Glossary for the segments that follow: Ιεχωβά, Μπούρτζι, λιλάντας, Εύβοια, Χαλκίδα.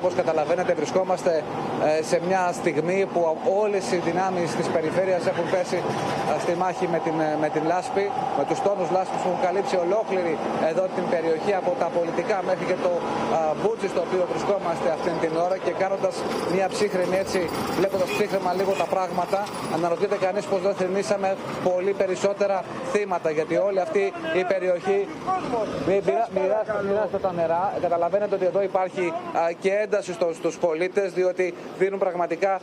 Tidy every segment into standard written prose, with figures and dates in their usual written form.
Όπως καταλαβαίνετε, βρισκόμαστε σε μια στιγμή που όλες οι δυνάμεις της περιφέρειας έχουν πέσει στη μάχη με την λάσπη, με τους τόνους λάσπης που έχουν καλύψει ολόκληρη εδώ την περιοχή από τα πολιτικά μέχρι και το Μπούρτζι στο οποίο βρισκόμαστε αυτήν την ώρα, και κάνοντας μια ψύχρεμη, έτσι βλέποντας ψύχρεμα λίγο τα πράγματα, αναρωτιέται κανείς πως δεν θρηνήσαμε πολύ περισσότερα θύματα, γιατί όλη αυτή η περιοχή μοιράζεται τα νερά. Καταλαβαίνετε ότι εδώ υπάρχει και ένταση στους πολίτες, διότι δίνουν πραγματικά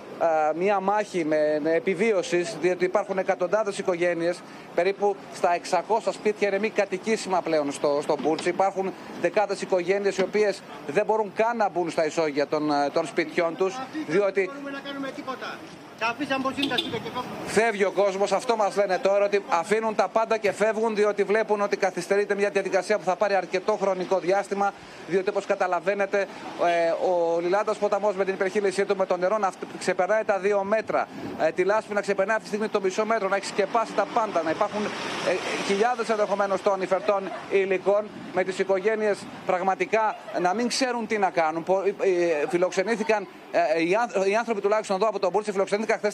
μία μάχη με επιβίωσης, διότι υπάρχουν εκατοντάδες οικογένειες, περίπου στα 600 σπίτια είναι μη κατοικήσιμα πλέον στο Μπούρτζι. Υπάρχουν δεκάδες οικογένειες οι οποίες δεν μπορούν καν να μπουν στα ισόγεια των σπιτιών τους, διότι δεν μπορούμε να κάνουμε τίποτα. Φεύγει ο κόσμος, αυτό μας λένε τώρα, ότι αφήνουν τα πάντα και φεύγουν, διότι βλέπουν ότι καθυστερείται μια διαδικασία που θα πάρει αρκετό χρονικό διάστημα. Διότι, όπως καταλαβαίνετε, ο λιλάντας ποταμός με την υπερχείλησή του, με το νερό να ξεπερνάει τα 2 μέτρα, τη λάσπη να ξεπερνάει αυτή τη στιγμή το μισό μέτρο, να έχει σκεπάσει τα πάντα, να υπάρχουν χιλιάδες ενδεχομένως των υφερτών υλικών, με τις οικογένειες πραγματικά να μην ξέρουν τι να κάνουν. Φιλοξενήθηκαν οι άνθρωποι, τουλάχιστον εδώ από τον Μπούρτζι, χθες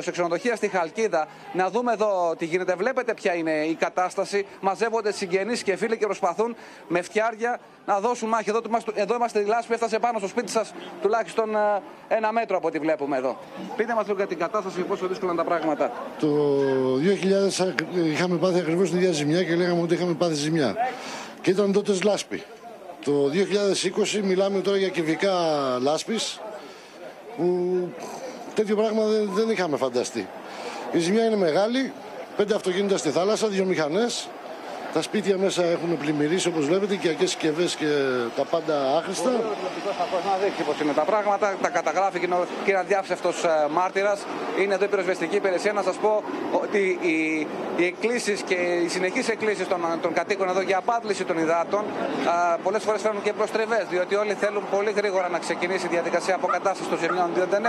σε ξενοδοχεία στη Χαλκίδα. Να δούμε εδώ τι γίνεται. Βλέπετε ποια είναι η κατάσταση. Μαζεύονται συγγενείς και φίλοι και προσπαθούν με φτιάρια να δώσουν μάχη. Εδώ είμαστε, η λάσπη έφτασε πάνω στο σπίτι σας τουλάχιστον 1 μέτρο από ό,τι βλέπουμε εδώ. Πείτε μας λίγο για την κατάσταση, πόσο δύσκολα είναι τα πράγματα. Το 2000 είχαμε πάθει ακριβώς την ίδια ζημιά και λέγαμε ότι είχαμε πάθει ζημιά. Και ήταν τότε λάσπη. Το 2020 μιλάμε τώρα για κυβικά λάσπης που τέτοιο πράγμα δεν είχαμε φανταστεί. Η ζημιά είναι μεγάλη, 5 αυτοκίνητα στη θάλασσα, 2 μηχανές. Τα σπίτια μέσα έχουν πλημμυρίσει, όπως βλέπετε, οικιακές συσκευές και τα πάντα άχρηστα. Ο Λιπτικός θα μπορεί να δείξει πώς είναι τα πράγματα, τα καταγράφει και είναι αδιάψευτος μάρτυρας. Είναι εδώ η πυροσβεστική υπηρεσία. Να σας πω ότι οι εκκλήσεις και οι συνεχείς εκκλήσεις των κατοίκων εδώ για απάντηση των υδάτων πολλές φορές φέρνουν και προστριβές, διότι όλοι θέλουν πολύ γρήγορα να ξεκινήσει η διαδικασία αποκατάστασης των ζημιών, διότι δεν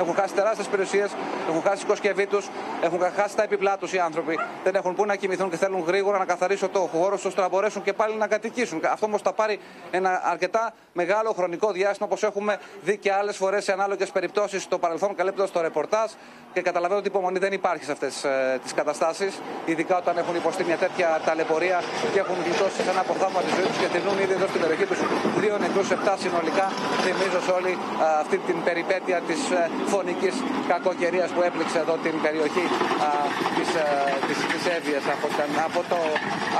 έχουν χάσει τεράστιες περιουσίες, έχουν χάσει τις κοσκευή τους, έχουν χάσει τα επιπλά τους οι άνθρωποι, δεν έχουν πού να κοιμηθούν και θέλουν γρήγορα να καθαρίσουν το χώρο ώστε να μπορέσουν και πάλι να κατοικήσουν. Αυτό όμως θα πάρει ένα αρκετά μεγάλο χρονικό διάστημα, όπως έχουμε δει και άλλες φορές σε ανάλογες περιπτώσεις στο παρελθόν, καλύπτοντας το ρεπορτάζ, και καταλαβαίνω ότι υπομονή δεν υπάρχει σε αυτές τις καταστάσεις, ειδικά όταν έχουν υποστεί μια τέτοια ταλαιπωρία και έχουν γλιτώσει σε ένα αποφθάγμα τη ζωή τους και θρηνούν ήδη εδώ στην περιοχή τους 2 νεκρούς, 7 συνολικά. Θυμίζω σε όλη αυτή την περιπέτεια της φωνικής κακοκαιρίας που έπληξε εδώ την περιοχή της Εύβοιας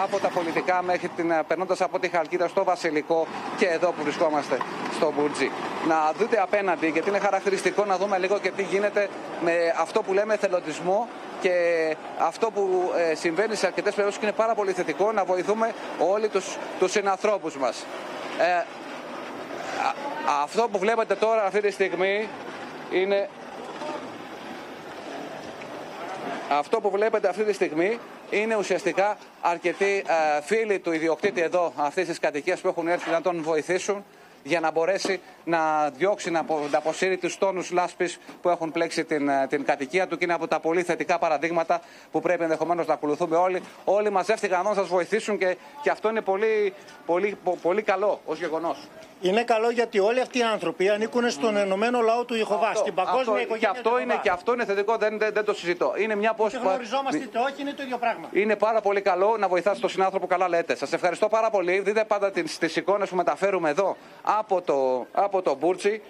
από τα πολιτικά μέχρι περνώντας από τη Χαλκίδα στο Βασιλικό και εδώ που βρισκόμαστε στο Μπούρτζι. Να δείτε απέναντι, γιατί είναι χαρακτηριστικό, να δούμε λίγο και τι γίνεται με αυτό που λέμε εθελοντισμό και αυτό που συμβαίνει σε αρκετές περιπτώσεις και είναι πάρα πολύ θετικό, να βοηθούμε όλοι τους συνανθρώπους μας. Αυτό που βλέπετε τώρα αυτή τη στιγμή είναι... Αυτό που βλέπετε αυτή τη στιγμή είναι ουσιαστικά αρκετοί φίλοι του ιδιοκτήτη εδώ αυτής της κατοικίας που έχουν έρθει να τον βοηθήσουν για να μπορέσει να διώξει, να αποσύρει τους τόνους λάσπης που έχουν πλέξει την κατοικία του, και είναι από τα πολύ θετικά παραδείγματα που πρέπει ενδεχομένως να ακολουθούμε όλοι. Όλοι μαζεύτηκαν να σας βοηθήσουν και αυτό είναι πολύ, πολύ, πολύ καλό ως γεγονός. Είναι καλό γιατί όλοι αυτοί οι άνθρωποι ανήκουν στον Ενωμένο Λαό του Ιεχωβά, στην παγκόσμια οικογένεια. Και αυτό είναι θετικό, δεν το συζητώ. Είναι μια απόσπαση. Και γνωριζόμαστε το όχι, είναι το ίδιο πράγμα. Είναι πάρα πολύ καλό να βοηθάς τον συνάνθρωπο, καλά λέτε. Σας ευχαριστώ πάρα πολύ. Δείτε πάντα τις εικόνες που μεταφέρουμε εδώ από το Μπούρτζι.